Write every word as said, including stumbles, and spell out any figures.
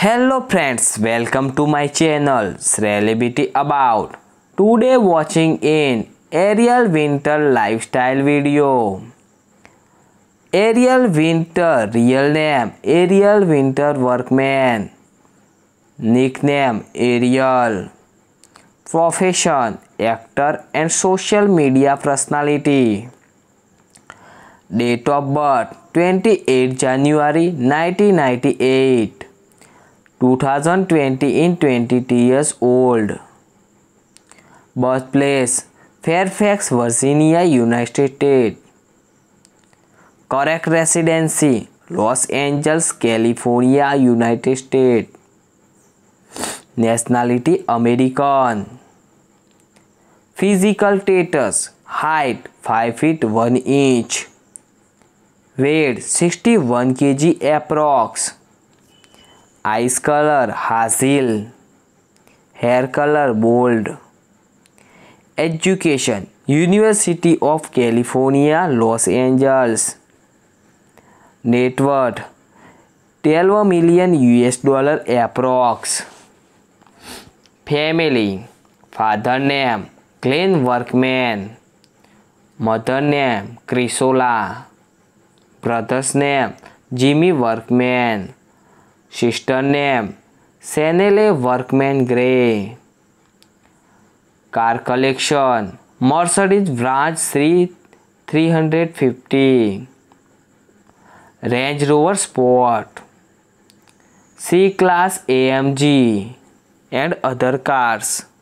Hello friends, welcome to my channel Celebrity About. Today watching in Ariel Winter lifestyle video. Ariel Winter real name Ariel Winter Workman, nickname Ariel, profession actor and social media personality, date of birth twenty-eighth January nineteen ninety-eight, two thousand twenty in twenty-two years old, birthplace Fairfax, Virginia, United States, correct residency Los Angeles, California, United States, nationality American, physical status height five feet one inch, weight sixty-one kilograms approx, eyes color hazel, hair color bold, education University of California, Los Angeles, net worth twelve million U S dollar approx, family father name Glenn Workman, mother name Chrisola, brother's name Jimmy Workman, sister name Chenelle Workman Gray, car collection Mercedes-Benz three fifty, Range Rover Sport, C-Class A M G and other cars.